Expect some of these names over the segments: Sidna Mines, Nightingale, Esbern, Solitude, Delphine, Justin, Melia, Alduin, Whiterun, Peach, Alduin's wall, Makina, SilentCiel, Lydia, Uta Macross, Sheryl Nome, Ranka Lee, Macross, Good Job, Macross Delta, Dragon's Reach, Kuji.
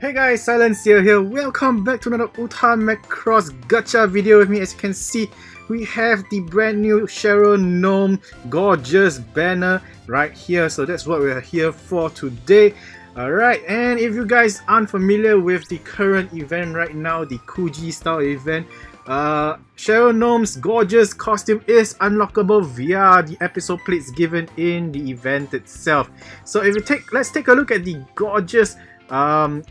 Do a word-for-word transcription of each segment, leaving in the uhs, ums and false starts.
Hey guys, SilentCiel here. Welcome back to another Uta Macross gacha video with me. As you can see, we have the brand new Sheryl Nome gorgeous banner right here. So that's what we're here for today. Alright, and if you guys aren't familiar with the current event right now, the Kuji style event, uh, Sheryl Nome's gorgeous costume is unlockable via the episode plates given in the event itself. So if you take, let's take a look at the gorgeous Um,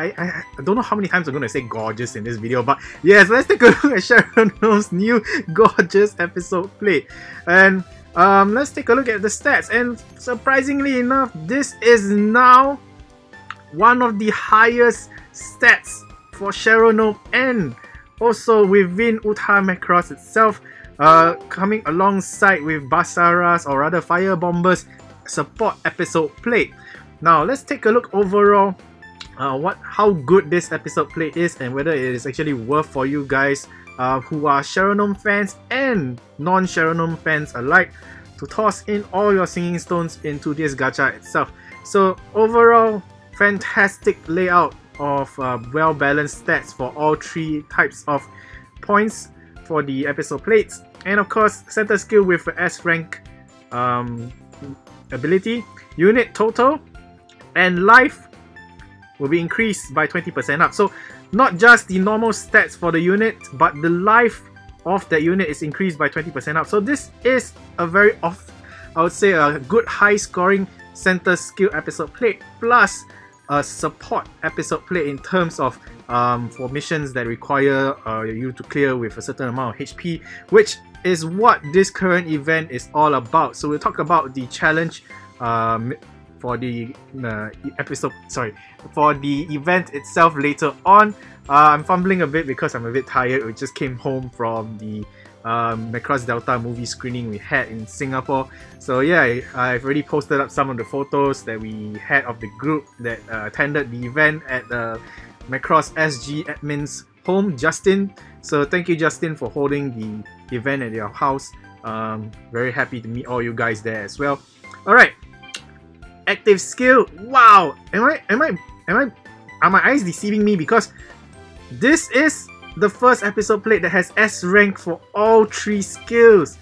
I, I, I don't know how many times I'm going to say gorgeous in this video, but yes, let's take a look at Sheryl Nome's new gorgeous episode plate. And um, let's take a look at the stats, and surprisingly enough, this is now one of the highest stats for Sheryl Nome and also within Uta Macross itself, uh, coming alongside with Basara's, or rather Fire Bomber's support episode plate. Now let's take a look overall uh, what how good this episode plate is and whether it is actually worth for you guys uh, who are Sheryl Nome fans and non-Sheryl Nome fans alike to toss in all your singing stones into this gacha itself. So overall, fantastic layout of uh, well-balanced stats for all three types of points for the episode plates, and of course center skill with S rank um, ability, unit total and life will be increased by twenty percent up. So not just the normal stats for the unit, but the life of that unit is increased by twenty percent up. So this is a very off, I would say a good high scoring center skill episode plate plus a support episode plate in terms of um, for missions that require uh, you to clear with a certain amount of H P, which is what this current event is all about. So we'll talk about the challenge um, for the uh, episode, sorry, for the event itself later on. Uh, I'm fumbling a bit because I'm a bit tired. We just came home from the um, Macross Delta movie screening we had in Singapore. So yeah, I've already posted up some of the photos that we had of the group that uh, attended the event at the Macross S G admin's home, Justin. So thank you, Justin, for holding the event at your house. Um, very happy to meet all you guys there as well. All right. Active skill. Wow, am I am I am I are my eyes deceiving me? Because this is the first episode plate that has S rank for all three skills.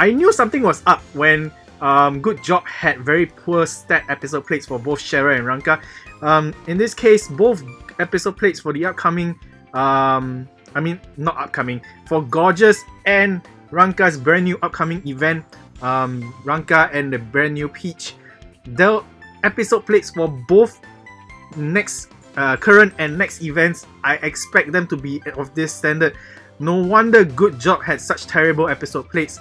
I knew something was up when um, Good Job had very poor stat episode plates for both Sheryl and Ranka. Um, in this case, both episode plates for the upcoming, um, I mean not upcoming, for Gorgeous and Ranka's brand new upcoming event, Um, Ranka and the brand new Peach, the episode plates for both next uh, current and next events, I expect them to be of this standard. No wonder Good Job had such terrible episode plates,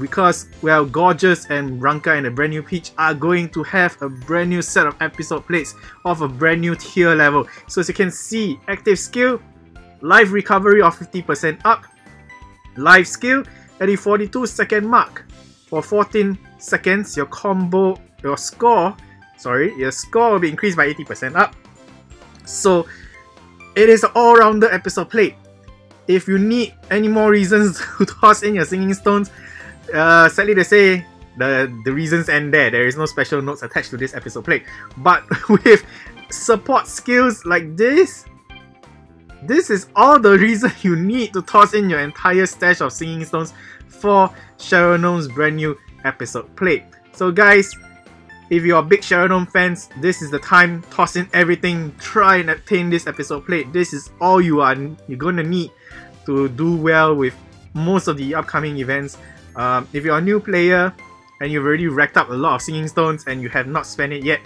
because well, Gorgeous and Ranka and the brand new Peach are going to have a brand new set of episode plates of a brand new tier level. So as you can see, active skill, life recovery of fifty percent up, life skill at the forty-two second mark. For fourteen seconds, your combo, your score, sorry, your score will be increased by eighty percent up. So, it is an all-rounder episode plate. If you need any more reasons to toss in your singing stones, uh, sadly to say, the, the reasons end there. There is no special notes attached to this episode plate. But with support skills like this, this is all the reason you need to toss in your entire stash of singing stones for Sheryl Nome's brand new episode plate. So guys, if you're big Sheryl Nome fans, this is the time. Toss in everything, try and obtain this episode plate. This is all you are you're gonna need to do well with most of the upcoming events. Um, if you're a new player and you've already racked up a lot of singing stones and you have not spent it yet,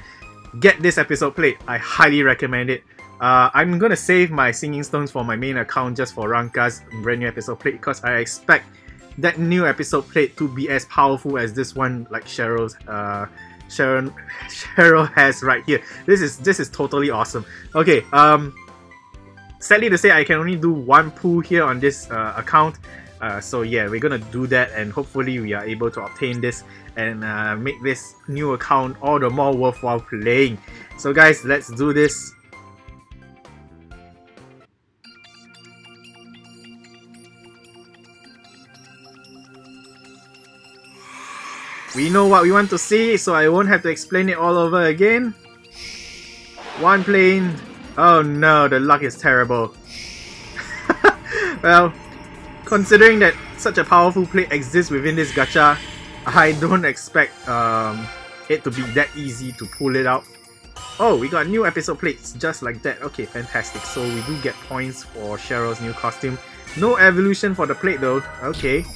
get this episode plate. I highly recommend it. Uh, I'm gonna save my singing stones for my main account just for Ranka's brand new episode plate, because I expect that new episode plate to be as powerful as this one, like Sheryl's, uh, Sheryl, Sheryl has right here. This is this is totally awesome. Okay, um, sadly to say, I can only do one pull here on this uh, account. Uh, so yeah, we're gonna do that, and hopefully we are able to obtain this and uh, make this new account all the more worthwhile playing. So guys, let's do this. We know what we want to see, so I won't have to explain it all over again. One plane. Oh no, the luck is terrible. Well, considering that such a powerful plate exists within this gacha, I don't expect um, it to be that easy to pull it out. Oh, we got new episode plates just like that. Okay, fantastic. So we do get points for Cheryl's new costume. No evolution for the plate though. Okay.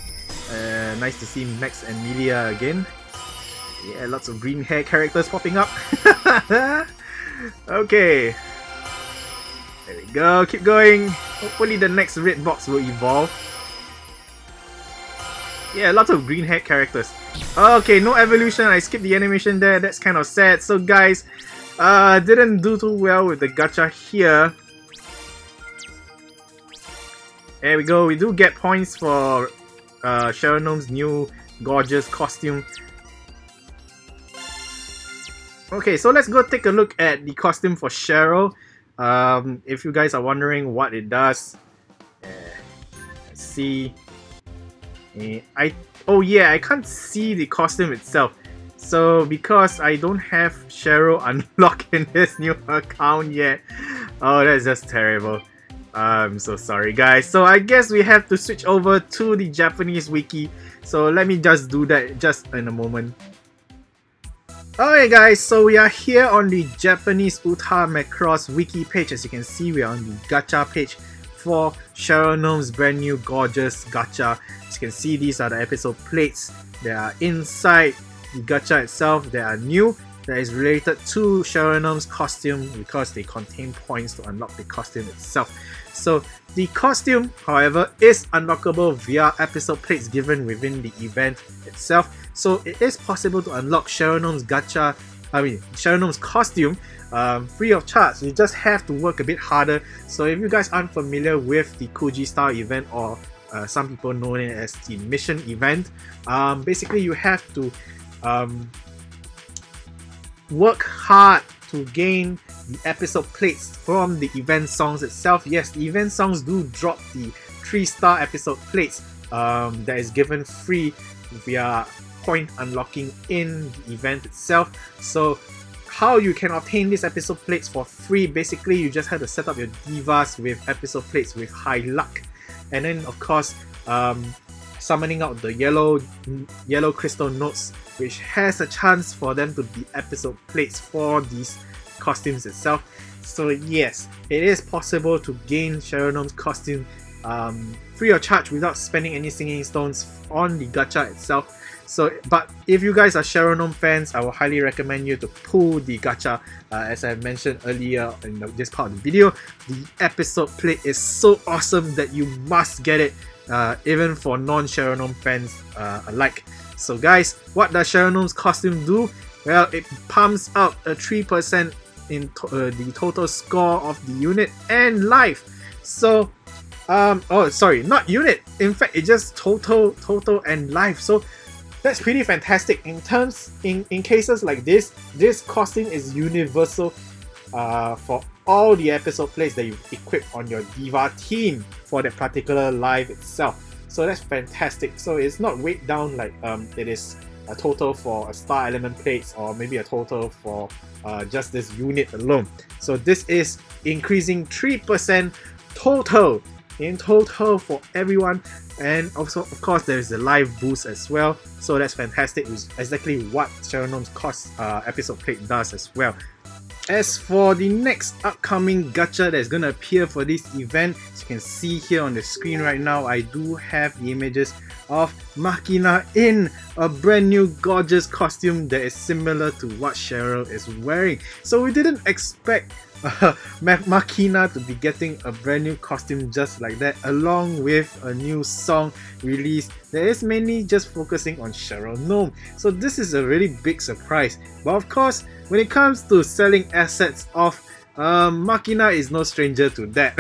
Uh, nice to see Max and Melia again. Yeah, lots of green hair characters popping up. Okay. There we go. Keep going. Hopefully the next red box will evolve. Yeah, lots of green hair characters. Okay, no evolution. I skipped the animation there. That's kind of sad. So guys, uh, didn't do too well with the gacha here. There we go. We do get points for uh, Sheryl Nome's new gorgeous costume. Okay, so let's go take a look at the costume for Sheryl. Um, if you guys are wondering what it does, uh, let's see. Uh, I oh yeah, I can't see the costume itself. So because I don't have Sheryl unlocked in this new account yet. Oh, that's just terrible. Uh, I'm so sorry, guys. So I guess we have to switch over to the Japanese wiki. So let me just do that just in a moment. Alright guys, so we are here on the Japanese Uta Macross wiki page. As you can see, we are on the gacha page for Sheryl Nome's brand new gorgeous gacha. As you can see, these are the episode plates that are inside the gacha itself that are new, that is related to Sheryl Nome's costume because they contain points to unlock the costume itself. So the costume, however, is unlockable via episode plates given within the event itself. So it is possible to unlock Sheryl Nome's gacha, I mean Sheryl Nome's costume, um, free of charge. You just have to work a bit harder. So if you guys aren't familiar with the Kuji style event, or uh, some people know it as the mission event, um, basically you have to um, work hard to gain the episode plates from the event songs itself. Yes, the event songs do drop the three star episode plates um, that is given free via point unlocking in the event itself. So how you can obtain these episode plates for free, basically you just have to set up your divas with episode plates with high luck, and then of course um, summoning out the yellow yellow crystal notes, which has a chance for them to be episode plates for these costumes itself. So yes, it is possible to gain Sheryl Nome's costume um, free of charge without spending any singing stones on the gacha itself. So, but if you guys are Sheryl Nome fans, I will highly recommend you to pull the gacha. Uh, as I mentioned earlier in the, this part of the video, the episode plate is so awesome that you must get it, uh, even for non-Sheryl Nome fans uh, alike. So guys, what does Sheryl Nome's costume do? Well, it pumps out a three percent in to uh, the total score of the unit and life. So, um, oh sorry, not unit. In fact, it's just total, total and life. So that's pretty fantastic. In terms, in, in cases like this, this costing is universal uh, for all the episode plates that you equip on your diva team for that particular life itself. So that's fantastic. So it's not weighed down like um, it is a total for a star element plates, or maybe a total for uh, just this unit alone. So this is increasing three percent total in total for everyone, and also of course there is the live boost as well. So that's fantastic, which is exactly what Sheryl Nome's cost uh, episode plate does as well. As for the next upcoming gacha that's gonna appear for this event, as you can see here on the screen right now, I do have the images of Makina in a brand new gorgeous costume that is similar to what Sheryl is wearing. So we didn't expect Uh, Makina to be getting a brand new costume just like that, along with a new song release that is mainly just focusing on Sheryl Nome. So this is a really big surprise. But of course, when it comes to selling assets off, um, Makina is no stranger to that,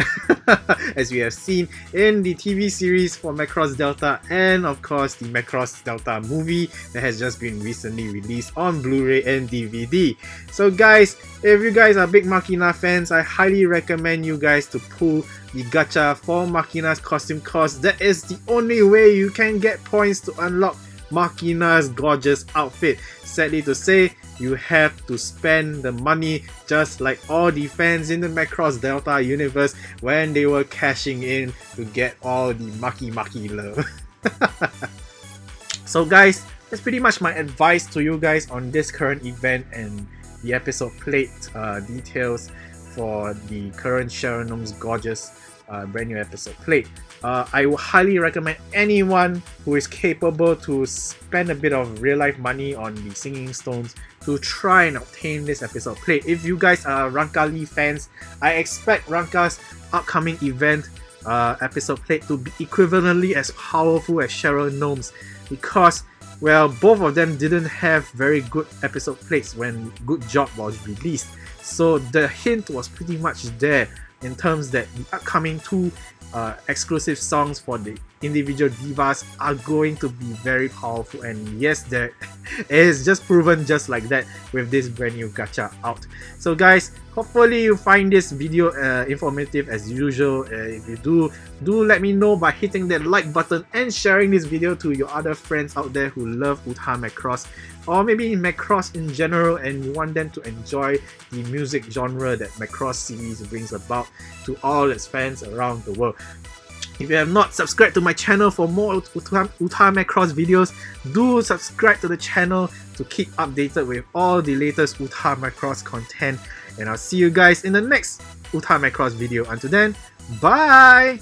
as we have seen in the T V series for Macross Delta, and of course the Macross Delta movie that has just been recently released on Blu-ray and D V D. So guys, if you guys are big Makina fans, I highly recommend you guys to pull the gacha for Makina's costume, cause that is the only way you can get points to unlock Makina's gorgeous outfit. Sadly to say, you have to spend the money just like all the fans in the Macross Delta universe when they were cashing in to get all the Maki Maki love. So guys, that's pretty much my advice to you guys on this current event and the episode plate uh, details for the current Sheryl Nome's Gorgeous uh, brand new episode plate. Uh, I would highly recommend anyone who is capable to spend a bit of real life money on the Singing Stones to try and obtain this episode plate. If you guys are Ranka Lee fans, I expect Ranka's upcoming event uh, episode plate to be equivalently as powerful as Sheryl Nome's, because well, both of them didn't have very good episode plates when Good Job was released. So the hint was pretty much there in terms that the upcoming two uh, exclusive songs for the individual divas are going to be very powerful, and yes, there it is just proven just like that with this brand new gacha out. So guys, hopefully you find this video uh, informative as usual. Uh, if you do, do let me know by hitting that like button and sharing this video to your other friends out there who love Uta Macross, or maybe Macross in general, and you want them to enjoy the music genre that Macross series brings about to all its fans around the world. If you have not subscribed to my channel for more Uta, Uta Macross videos, do subscribe to the channel to keep updated with all the latest Uta Macross content. And I'll see you guys in the next Uta Macross video. Until then, bye!